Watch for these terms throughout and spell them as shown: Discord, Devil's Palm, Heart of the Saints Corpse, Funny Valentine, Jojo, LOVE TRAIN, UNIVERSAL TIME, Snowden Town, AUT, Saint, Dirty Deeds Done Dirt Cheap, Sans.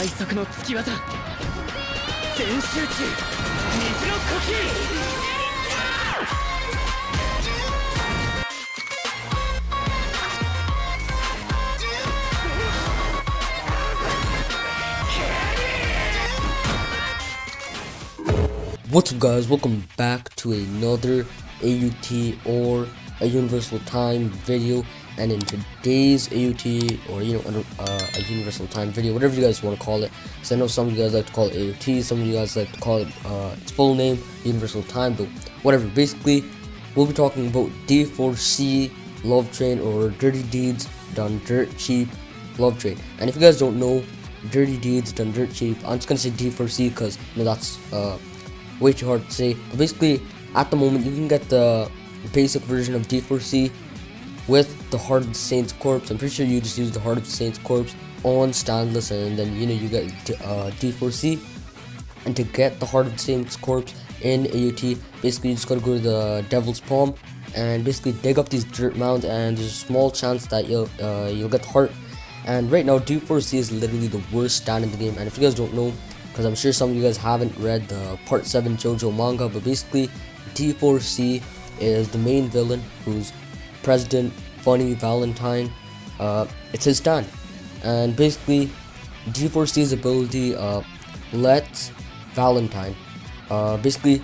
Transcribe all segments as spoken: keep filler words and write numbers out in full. What's up guys, welcome back to another A U T or a Universal Time video. And in today's A U T, or you know, uh, a Universal Time video, whatever you guys want to call it, because I know some of you guys like to call it A U T, some of you guys like to call it uh, its full name, Universal Time, but whatever. Basically, we'll be talking about D four C, Love Train, or Dirty Deeds Done Dirt Cheap, Love Train. And if you guys don't know, Dirty Deeds Done Dirt Cheap, I'm just gonna say D four C because you know, that's uh, way too hard to say. But basically, at the moment, you can get the basic version of D four C with the Heart of the Saints Corpse. I'm pretty sure you just use the Heart of the Saints Corpse on Standless, and then you know you get uh, D four C. And to get the Heart of the Saints Corpse in A U T, basically you just gotta go to the Devil's Palm and basically dig up these dirt mounds, and there's a small chance that you'll uh, you'll get the heart. And right now D four C is literally the worst stand in the game. And if you guys don't know, because I'm sure some of you guys haven't read the part seven Jojo manga, but basically D four C is the main villain, who's President Funny Valentine. Uh, it's his stand, and basically D four C's ability uh, lets Valentine uh, basically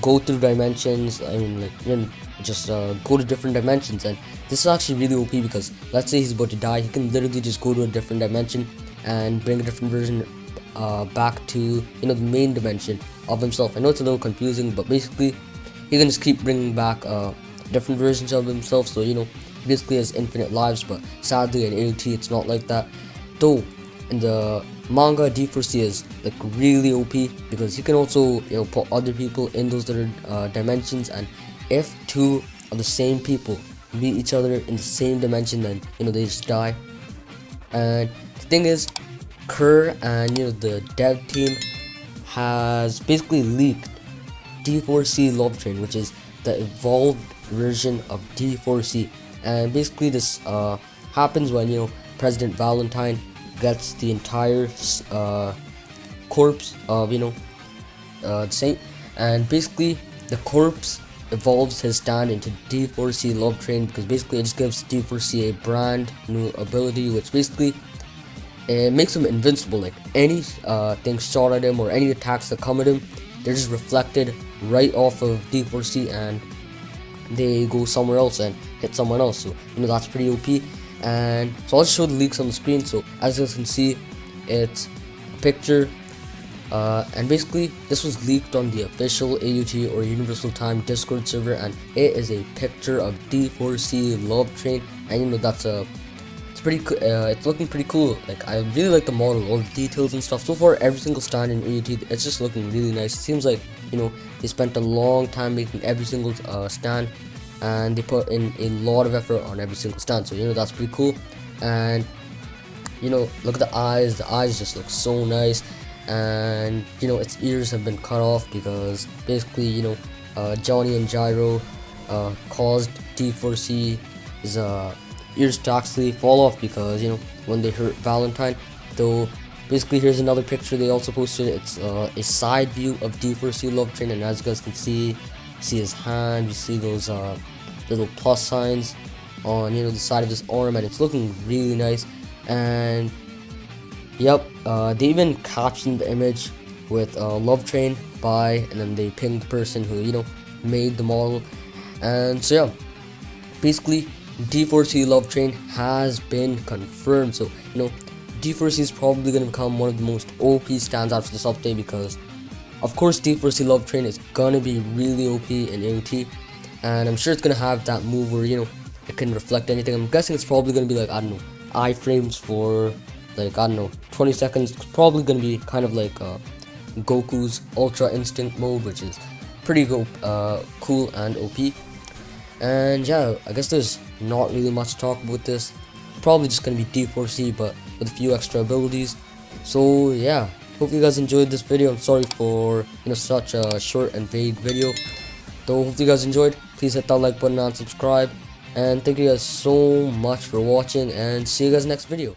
go through dimensions. I mean, like, you know, just uh, go to different dimensions, and this is actually really O P because let's say he's about to die, he can literally just go to a different dimension and bring a different version uh, back to, you know, the main dimension of himself. I know it's a little confusing, but basically he can just keep bringing back uh, different versions of himself, so you know, basically has infinite lives. But sadly in A U T it's not like that, though in the manga D four C is like really O P because you can also, you know, put other people in those different uh, dimensions, and if two of the same people meet each other in the same dimension, then you know they just die. And the thing is, Kerr and you know the dev team has basically leaked D four C Love Train, which is the evolved version of D four C. And basically this uh, happens when, you know, President Valentine gets the entire uh, corpse of, you know, uh, Saint, and basically the corpse evolves his stand into D four C Love Train because basically it just gives D four C a brand new ability, which basically it makes him invincible. Like any uh, thing shot at him or any attacks that come at him, they're just reflected right off of D four C and they go somewhere else and hit someone else. So you know that's pretty O P. And so I'll just show the leaks on the screen. So as you guys can see, it's a picture, uh, and basically this was leaked on the official A U T or Universal Time Discord server, and it is a picture of D four C Love Train. And you know that's a, it's pretty uh, it's looking pretty cool. Like I really like the model, all the details and stuff. So far every single stand in A U T, it's just looking really nice. It seems like, you know, they spent a long time making every single uh, stand, and they put in a lot of effort on every single stand, so you know that's pretty cool. And you know, look at the eyes, the eyes just look so nice. And you know, its ears have been cut off because basically, you know, uh, Johnny and Gyro uh, caused D four C's uh, ears to actually fall off because, you know, when they hurt Valentine. Though basically here's another picture they also posted. It's uh, a side view of D four C Love Train, and as you guys can see, you see his hand, you see those uh, little plus signs on, you know, the side of his arm, and it's looking really nice. And yep, uh, they even captioned the image with uh, Love Train by, and then they pinged the person who, you know, made the model. And so yeah, basically D four C Love Train has been confirmed, so you know D four C is probably going to become one of the most O P stands after this update because, of course, D four C Love Train is going to be really O P in A U T, and I'm sure it's going to have that move where, you know, it can reflect anything. I'm guessing it's probably going to be like, I don't know, iframes for, like, I don't know, twenty seconds. It's probably going to be kind of like uh, Goku's Ultra Instinct mode, which is pretty go uh, cool and O P. And yeah, I guess there's not really much to talk about this. Probably just going to be D four C, but with a few extra abilities. So yeah, hope you guys enjoyed this video. I'm sorry for, you know, such a short and vague video, though hope you guys enjoyed. Please hit that like button and subscribe, and thank you guys so much for watching, and see you guys next video.